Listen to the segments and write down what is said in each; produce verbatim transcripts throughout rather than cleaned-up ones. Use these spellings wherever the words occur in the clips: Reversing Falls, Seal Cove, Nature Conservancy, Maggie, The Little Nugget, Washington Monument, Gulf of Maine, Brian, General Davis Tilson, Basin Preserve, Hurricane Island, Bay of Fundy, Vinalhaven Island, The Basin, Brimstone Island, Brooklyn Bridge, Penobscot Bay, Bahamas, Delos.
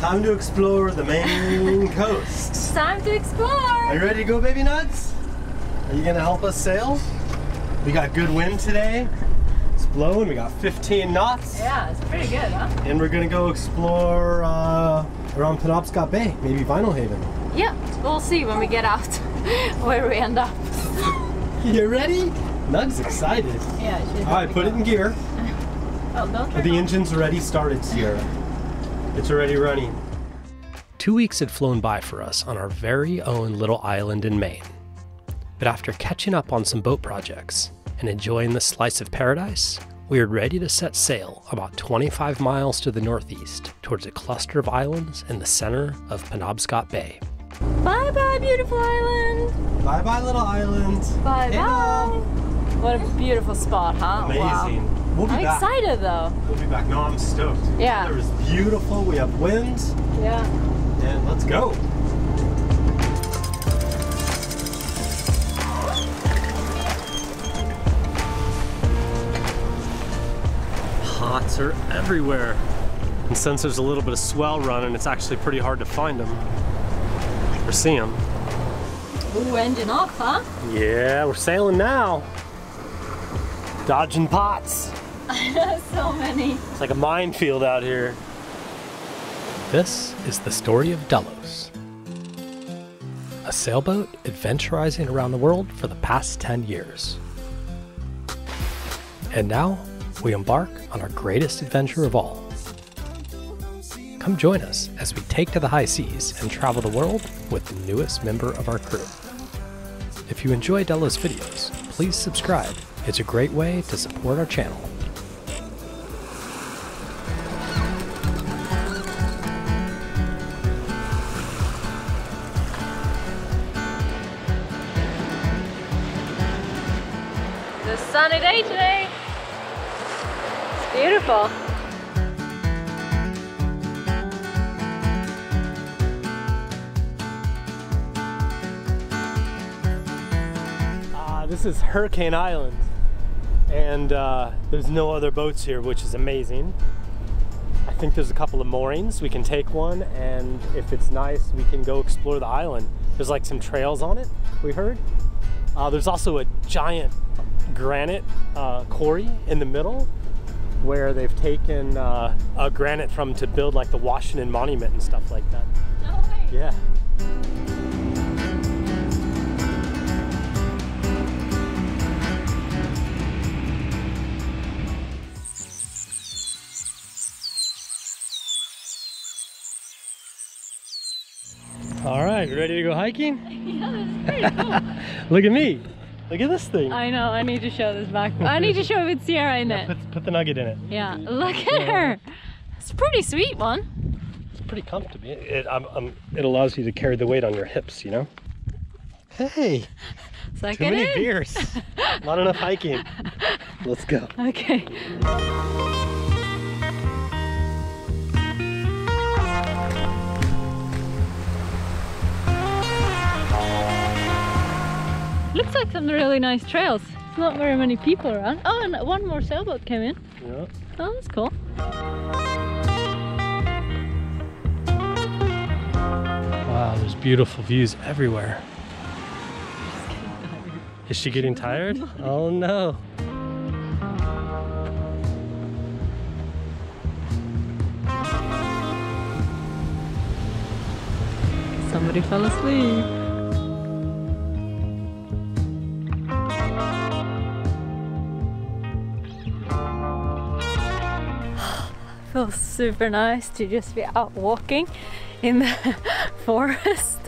Time to explore the Maine coast. It's time to explore! Are you ready to go, baby nuts? Are you gonna help us sail? We got good wind today. It's blowing, we got fifteen knots. Yeah, it's pretty good, huh? And we're gonna go explore uh, around Penobscot Bay, maybe Vinalhaven. Yeah, we'll see when we get out where we end up. You ready? Nug's excited. Yeah, she's All right, put go. it in gear. Oh, don't turn the on. Engine's already started, Sierra. It's already running. Two weeks had flown by for us on our very own little island in Maine. But after catching up on some boat projects and enjoying the slice of paradise, we were ready to set sail about twenty-five miles to the northeast towards a cluster of islands in the center of Penobscot Bay. Bye bye, beautiful island! Bye bye, little island! Bye bye! What a beautiful spot, huh? Amazing. Wow. We'll be I'm back. excited though. We'll be back. No, I'm stoked. Yeah. The weather is beautiful, we have wind. Yeah. And let's go. Pots are everywhere. And since there's a little bit of swell running, it's actually pretty hard to find them or see them. Ooh, engine off, huh? Yeah, we're sailing now. Dodging pots. I know, so many. It's like a minefield out here. This is the story of Delos, a sailboat adventurizing around the world for the past ten years. And now, we embark on our greatest adventure of all. Come join us as we take to the high seas and travel the world with the newest member of our crew. If you enjoy Delos videos, please subscribe. It's a great way to support our channel. It's a sunny day today. It's beautiful. Uh, this is Hurricane Island. And uh, there's no other boats here, which is amazing. I think there's a couple of moorings. We can take one, and if it's nice, we can go explore the island. There's like some trails on it, we heard. Uh, there's also a giant granite uh, quarry in the middle where they've taken uh, a granite from to build like the Washington Monument and stuff like that. No way. Yeah. All right, you ready to go hiking? Yeah, this is pretty cool. Look at me. Look at this thing. I know, I need to show this back. I need to show it with Sierra in yeah, it. Put, put the nugget in it. Yeah, look at her. It's a pretty sweet one. It's pretty comfortable. It, it, I'm, I'm, it allows you to carry the weight on your hips, you know? Hey. Suck too it many in. beers. Not enough hiking. Let's go. Okay. Looks like some really nice trails. It's not very many people around. Oh, and one more sailboat came in. Yeah. Oh, that's cool. Wow, there's beautiful views everywhere. She's getting tired. Is she getting tired? Oh no. Somebody fell asleep. Feels super nice to just be out walking in the forest.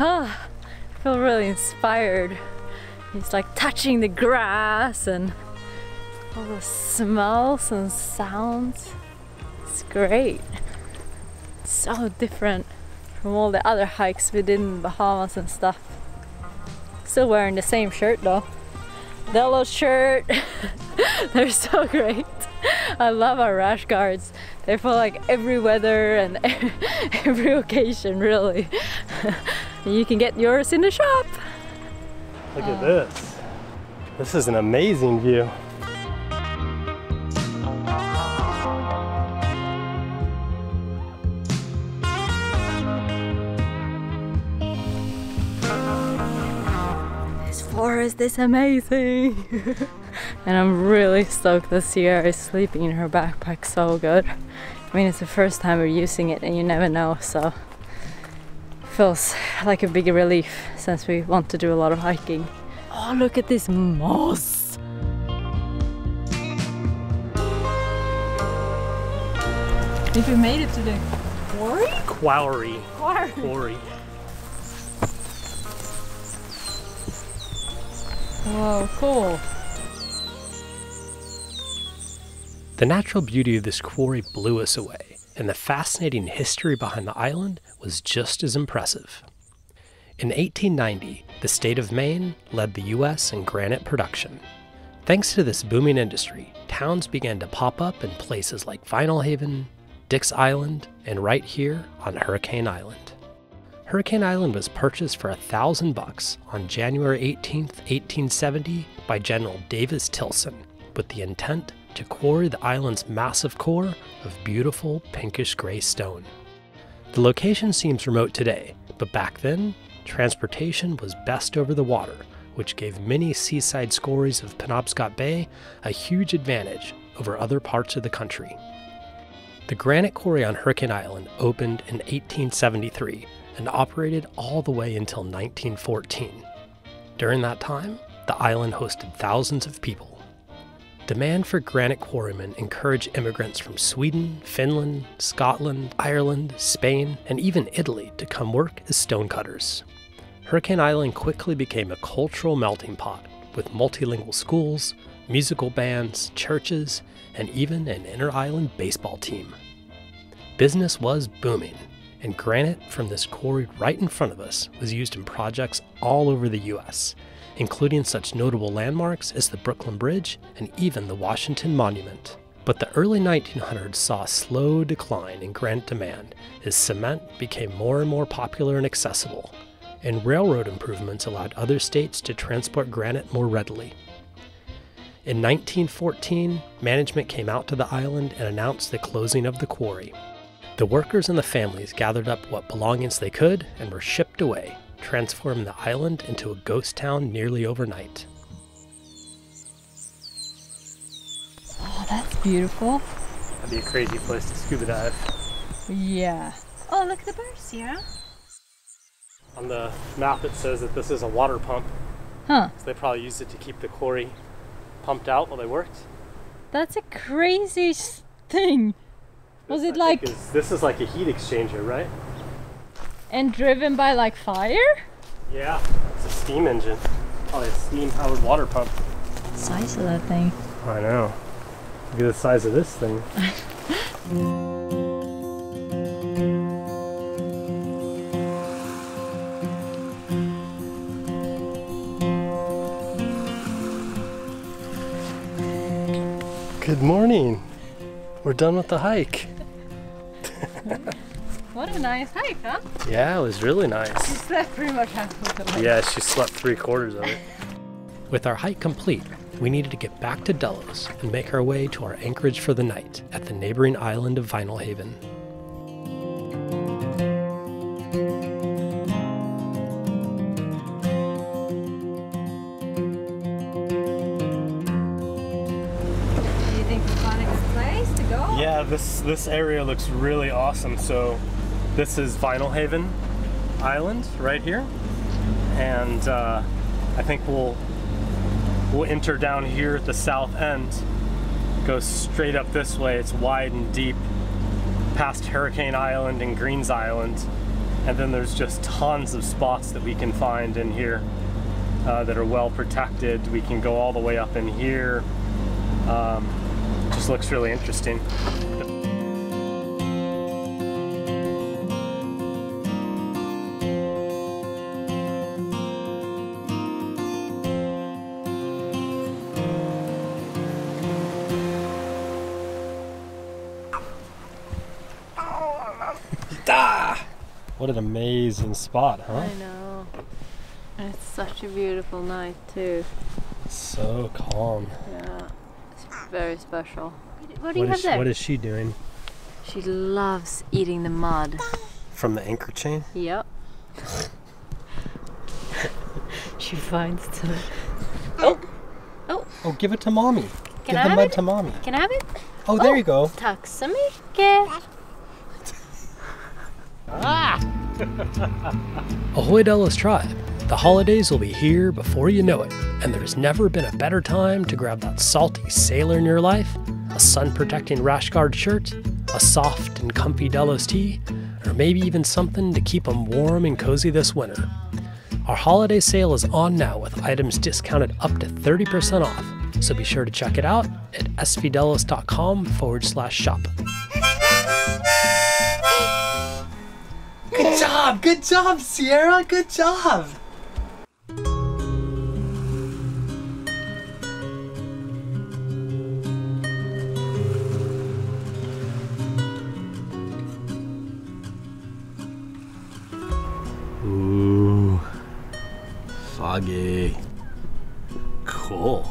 Ah, I feel really inspired. It's like touching the grass and all the smells and sounds. It's great. It's so different from all the other hikes we did in Bahamas and stuff. Still wearing the same shirt though. Delos shirt. They're so great. I love our rash guards. They're for like every weather and every occasion, really. You can get yours in the shop. Look at this. This is an amazing view. is this amazing? And I'm really stoked that Sierra is sleeping in her backpack so good. I mean, it's the first time we're using it and you never know, so feels like a big relief since we want to do a lot of hiking. Oh, look at this moss! If you made it to the quarry? Quarry. Quarry. Quarry. Whoa, cool. The natural beauty of this quarry blew us away, and the fascinating history behind the island was just as impressive. In eighteen ninety, the state of Maine led the U S in granite production. Thanks to this booming industry, towns began to pop up in places like Vinalhaven, Dix Island, and right here on Hurricane Island. Hurricane Island was purchased for a thousand bucks on January eighteenth, eighteen seventy by General Davis Tilson, with the intent to quarry the island's massive core of beautiful pinkish-gray stone. The location seems remote today, but back then, transportation was best over the water, which gave many seaside quarries of Penobscot Bay a huge advantage over other parts of the country. The granite quarry on Hurricane Island opened in eighteen seventy-three and operated all the way until nineteen fourteen. During that time, the island hosted thousands of people. Demand for granite quarrymen encouraged immigrants from Sweden, Finland, Scotland, Ireland, Spain, and even Italy to come work as stonecutters. Hurricane Island quickly became a cultural melting pot with multilingual schools, musical bands, churches, and even an inter-island baseball team. Business was booming, and granite from this quarry right in front of us was used in projects all over the U S, including such notable landmarks as the Brooklyn Bridge and even the Washington Monument. But the early nineteen hundreds saw a slow decline in granite demand as cement became more and more popular and accessible, and railroad improvements allowed other states to transport granite more readily. In nineteen fourteen, management came out to the island and announced the closing of the quarry. The workers and the families gathered up what belongings they could and were shipped away, transforming the island into a ghost town nearly overnight. Oh, that's beautiful. That'd be a crazy place to scuba dive. Yeah. Oh, look at the birds, yeah? On the map it says that this is a water pump. Huh. So they probably used it to keep the quarry pumped out while they worked. That's a crazy thing. Was it like... This is like a heat exchanger, right? And driven by like fire? Yeah, it's a steam engine. Probably a steam-powered water pump. The size of that thing. I know. Look at the size of this thing. Good morning. We're done with the hike. What a nice hike, huh? Yeah, it was really nice. She slept pretty much half of the hike. Yeah, she slept three quarters of it. With our hike complete, we needed to get back to Delos and make our way to our anchorage for the night at the neighboring island of Vinalhaven. This, this area looks really awesome. So this is Vinalhaven Island right here, and uh, I think we'll we'll enter down here at the south end, go straight up this way. It's wide and deep, past Hurricane Island and Green's Island, and then there's just tons of spots that we can find in here uh, that are well protected. We can go all the way up in here. Um, it just looks really interesting. What an amazing spot, huh? I know. And it's such a beautiful night, too. It's so calm. Yeah, it's very special. What do you what have is, there? What is she doing? She loves eating the mud. From the anchor chain? Yep. She finds the Oh, give it to mommy. Can give I the have mud it? to mommy. Can I have it? Oh, there oh, you go. Taxamike. Ah! Ahoy, Delos tribe. The holidays will be here before you know it, and there's never been a better time to grab that salty sailor in your life, a sun-protecting rash guard shirt, a soft and comfy Delos tee, or maybe even something to keep them warm and cozy this winter. Our holiday sale is on now with items discounted up to thirty percent off, so be sure to check it out at svdelos.com forward slash shop. Good job! Good job, Sierra! Good job! Ooh, foggy. Cool.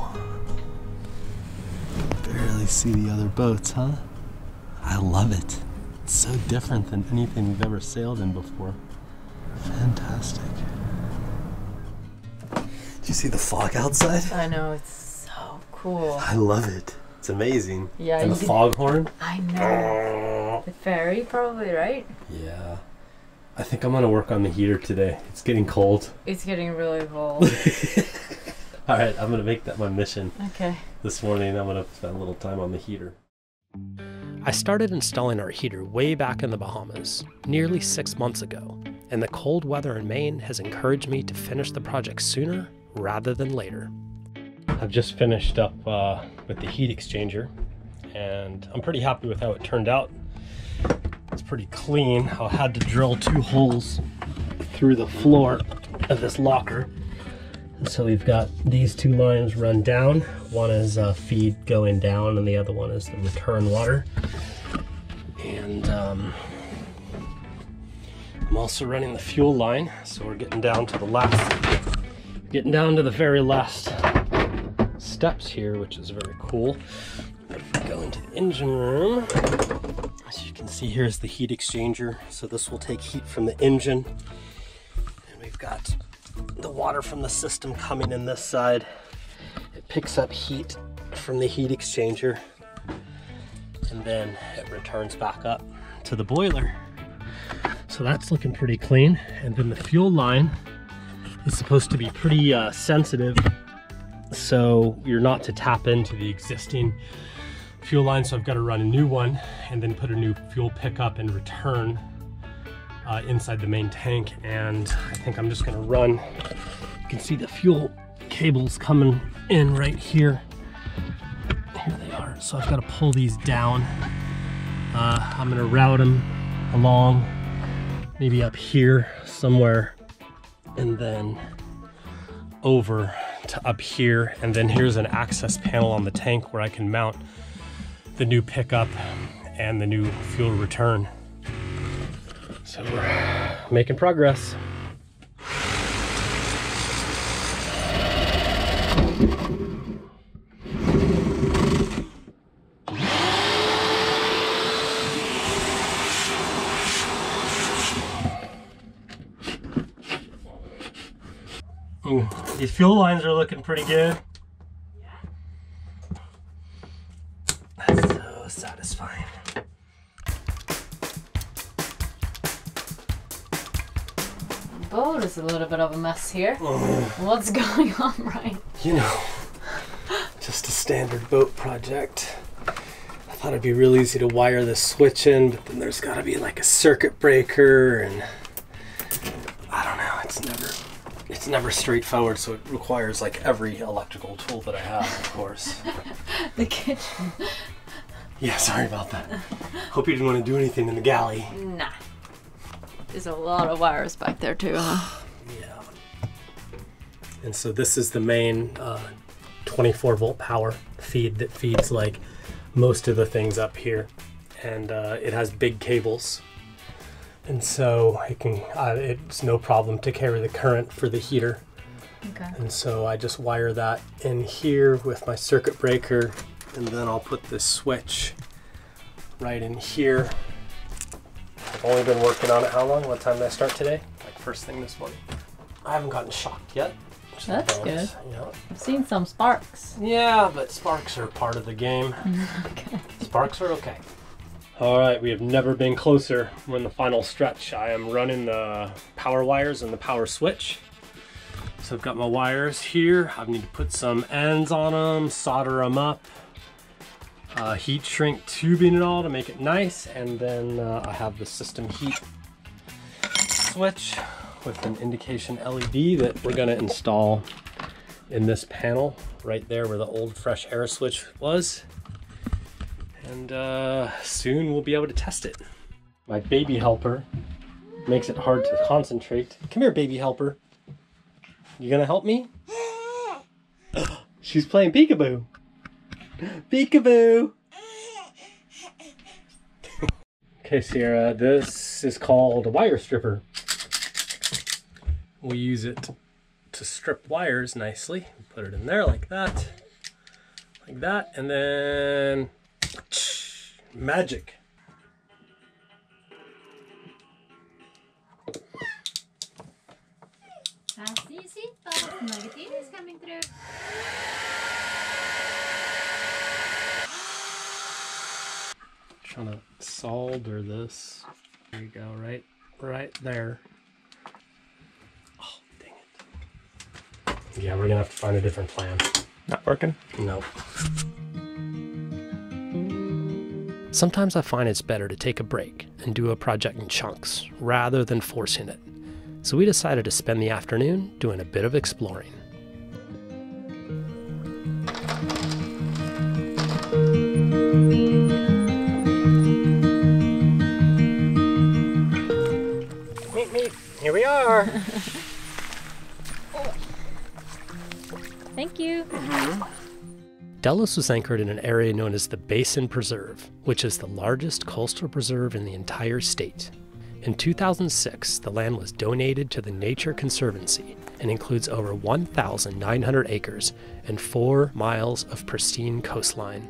Barely see the other boats, huh? I love it. It's so different than anything we've ever sailed in before. Fantastic. Do you see the fog outside? I know, it's so cool. I love it. It's amazing. Yeah. And the foghorn. I know. The ferry probably, right? Yeah. I think I'm gonna work on the heater today. It's getting cold. It's getting really cold. All right, I'm gonna make that my mission. Okay. This morning, I'm gonna spend a little time on the heater. I started installing our heater way back in the Bahamas, nearly six months ago, and the cold weather in Maine has encouraged me to finish the project sooner rather than later. I've just finished up uh, with the heat exchanger, and I'm pretty happy with how it turned out. It's pretty clean. I had to drill two holes through the floor of this locker. So we've got these two lines run down. One is uh, feed going down, and the other one is the return water. And um, I'm also running the fuel line, so we're getting down to the last, getting down to the very last steps here, which is very cool. If we go into the engine room, as you can see, here's the heat exchanger. So this will take heat from the engine, and we've got the water from the system coming in this side. It picks up heat from the heat exchanger, and then it returns back up to the boiler. So that's looking pretty clean. And then the fuel line is supposed to be pretty uh, sensitive, so you're not to tap into the existing fuel line. So I've got to run a new one and then put a new fuel pickup and return Uh, inside the main tank. And I think I'm just gonna run. You can see the fuel cables coming in right here. Here they are. So I've got to pull these down. Uh, I'm gonna route them along, maybe up here somewhere, and then over to up here. And then here's an access panel on the tank where I can mount the new pickup and the new fuel return. So we're making progress. Ooh, these fuel lines are looking pretty good. That's so satisfying. Boat is a little bit of a mess here. Oh. What's going on, Brian? You know, just a standard boat project. I thought it'd be real easy to wire this switch in, but then there's got to be like a circuit breaker, and I don't know. It's never, it's never straightforward. So it requires like every electrical tool that I have, of course. The kitchen. Yeah, sorry about that. Hope you didn't want to do anything in the galley. Nah. There's a lot of wires back there too, huh? Yeah. And so this is the main uh, twenty-four volt power feed that feeds like most of the things up here, and uh, it has big cables, and so it can uh, it's no problem to carry the current for the heater. Okay. And so I just wire that in here with my circuit breaker, and then I'll put this switch right in here. I've only been working on it how long? What time did I start today? Like first thing this morning. I haven't gotten shocked yet. sparks. That's good. You know? I've seen some sparks. Yeah, but sparks are part of the game. Okay. Sparks are okay. All right, we have never been closer. We're in the final stretch. I am running the power wires and the power switch. So I've got my wires here. I need to put some ends on them, solder them up, uh, heat shrink tubing and all to make it nice. And then uh, I have the system heat switch with an indication L E D that we're gonna install in this panel right there where the old fresh air switch was. And uh, soon we'll be able to test it. My baby helper makes it hard to concentrate. Come here, baby helper. You gonna help me? She's playing peekaboo. Peekaboo. Okay, Sierra, this is called a wire stripper. We use it to strip wires nicely. Put it in there like that, like that, and then magic. That's easy, but negative is coming through. Trying to solder this. There you go, right, right there. Oh, dang it. Yeah, we're gonna have to find a different plan. Not working? No. Sometimes I find it's better to take a break and do a project in chunks rather than forcing it. So we decided to spend the afternoon doing a bit of exploring. Meep meep, here we are. Thank you. Mm-hmm. Delos was anchored in an area known as the Basin Preserve, which is the largest coastal preserve in the entire state. In two thousand six, the land was donated to the Nature Conservancy and includes over one thousand nine hundred acres and four miles of pristine coastline.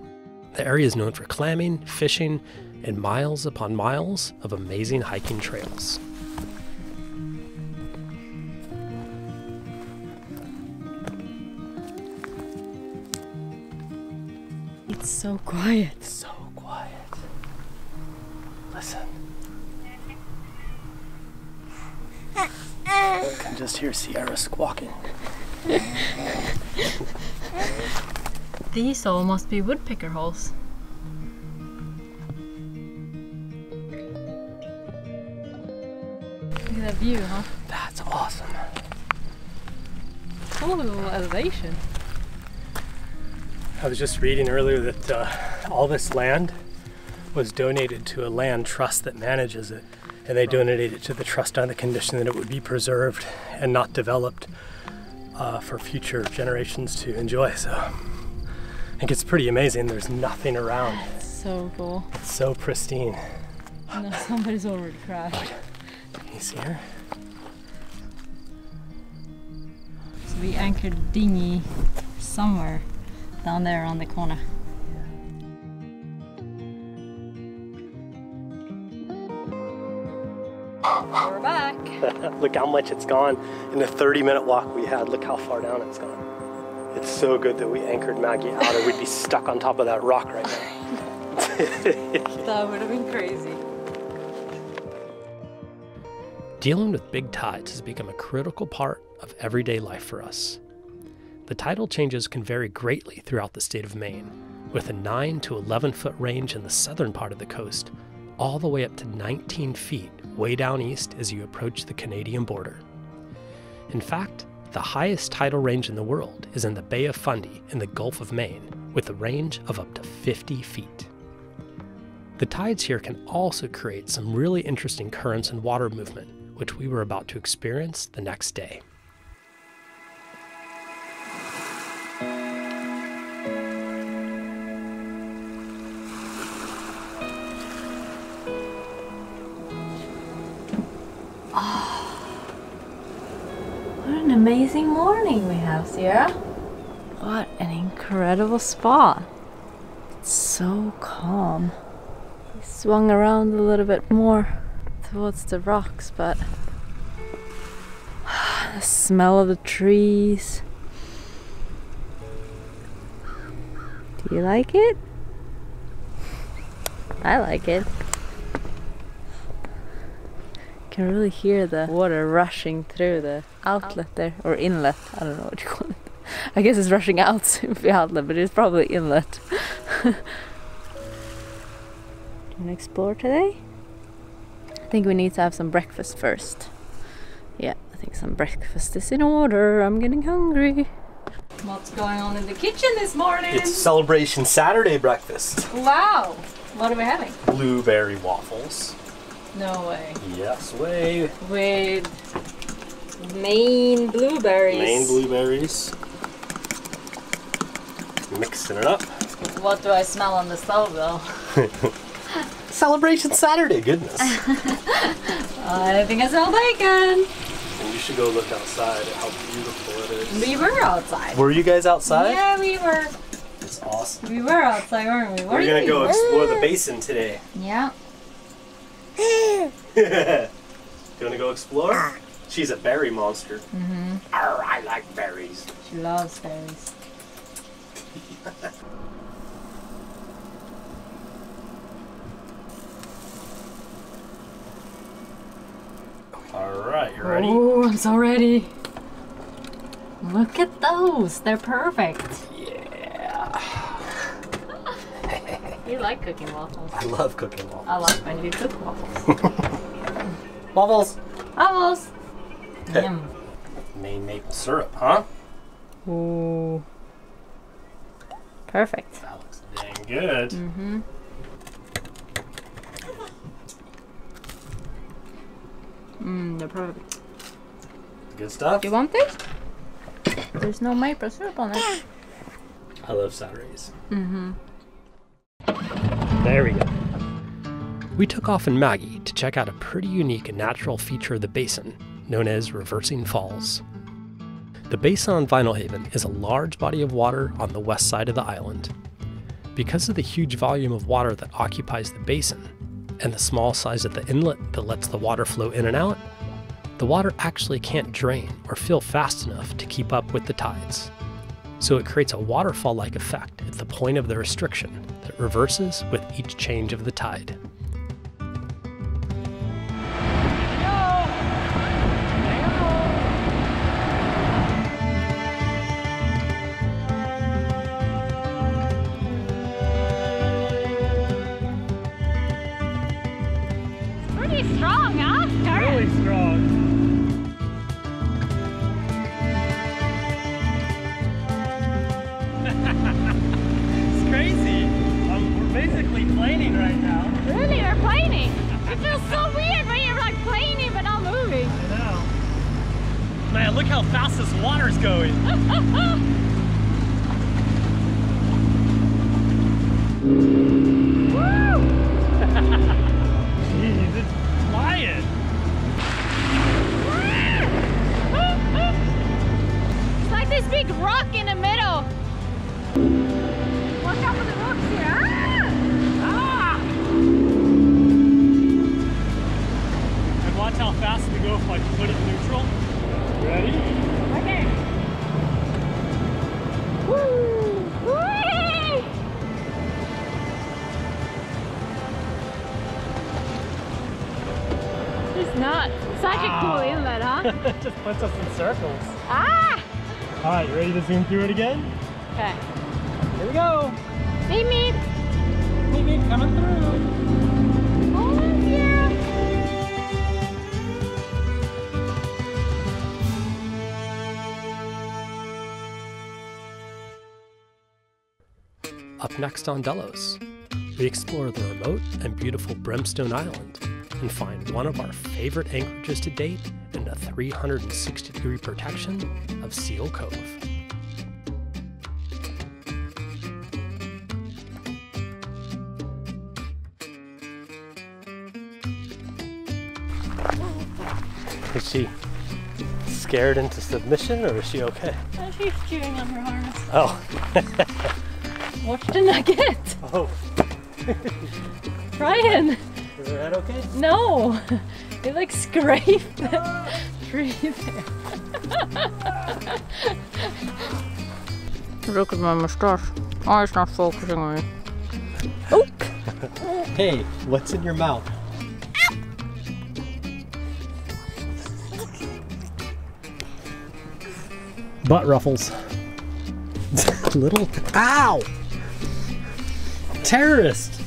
The area is known for clamming, fishing, and miles upon miles of amazing hiking trails. It's so quiet. So quiet. Listen. I can just hear Sierra squawking. These all must be woodpecker holes. Look at that view, huh? That's awesome. Cool little elevation. I was just reading earlier that uh, all this land was donated to a land trust that manages it, and they donated it to the trust on the condition that it would be preserved and not developed uh, for future generations to enjoy. So I think it's pretty amazing. There's nothing around. It's so cool. It's so pristine. No, somebody's already crashed. Can you see her? So we anchored the dinghy somewhere down there on the corner. We're back. Look how much it's gone. In the thirty minute walk we had, look how far down it's gone. It's so good that we anchored Maggie out, or we'd be stuck on top of that rock right now. That would have been crazy. Dealing with big tides has become a critical part of everyday life for us. The tidal changes can vary greatly throughout the state of Maine, with a nine to eleven foot range in the southern part of the coast, all the way up to nineteen feet way down east as you approach the Canadian border. In fact, the highest tidal range in the world is in the Bay of Fundy in the Gulf of Maine, with a range of up to fifty feet. The tides here can also create some really interesting currents and water movement, which we were about to experience the next day. Amazing morning we have, Sierra. What an incredible spot. It's so calm. We swung around a little bit more towards the rocks, but smell of the trees. Do you like it? I like it. You can really hear the water rushing through the outlet there, or inlet, I don't know what you call it. I guess it's rushing out the outlet, but it's probably inlet. Do you want to explore today? I think we need to have some breakfast first. Yeah, I think some breakfast is in order. I'm getting hungry. What's going on in the kitchen this morning? It's Celebration Saturday breakfast. Wow! What are we having? Blueberry waffles. No way. Yes way. With Maine blueberries. Maine blueberries. Mixing it up. What do I smell on the stove though? Celebration Saturday, goodness. I think I smell bacon. And you should go look outside at how beautiful it is. We were outside. Were you guys outside? Yeah, we were. It's awesome. We were outside, weren't we? What we're going to go explore the basin today. Yeah. Do you want to go explore? She's a berry monster. Mm-hmm. Arr, I like berries. She loves berries. Alright, you ready? Oh, I'm so ready. Look at those. They're perfect. Yeah. You like cooking waffles. I love cooking waffles. I like when you cook waffles. Waffles. Waffles. Okay. Yum. Maine maple syrup, huh? Ooh. Perfect. That looks dang good. Mm-hmm. Mmm, they're perfect. Good stuff. You want this? There's no maple syrup on it. I love Saturdays. Mm-hmm. There we go. We took off in Maggie to check out a pretty unique and natural feature of the basin, known as Reversing Falls. The basin on Vinalhaven is a large body of water on the west side of the island. Because of the huge volume of water that occupies the basin, and the small size of the inlet that lets the water flow in and out, the water actually can't drain or fill fast enough to keep up with the tides. So it creates a waterfall-like effect at the point of the restriction that reverses with each change of the tide. Just puts us in circles. Ah! All right, you ready to zoom through it again? Okay. Here we go. Meep meep. Meep meep, coming through. Oh yeah. Up next on Delos, we explore the remote and beautiful Brimstone Island and find one of our favorite anchorages to date and a three hundred sixty degree protection of Seal Cove. Is she scared into submission or is she okay? Oh, she's chewing on her harness. Oh. What did I get? Oh. Brian! Is her head okay? No! It like scraped the tree there. Look at my mustache. Oh, it's not focusing on me. Oh. Hey, what's in your mouth? Butt ruffles. Little. Ow! Terrorist!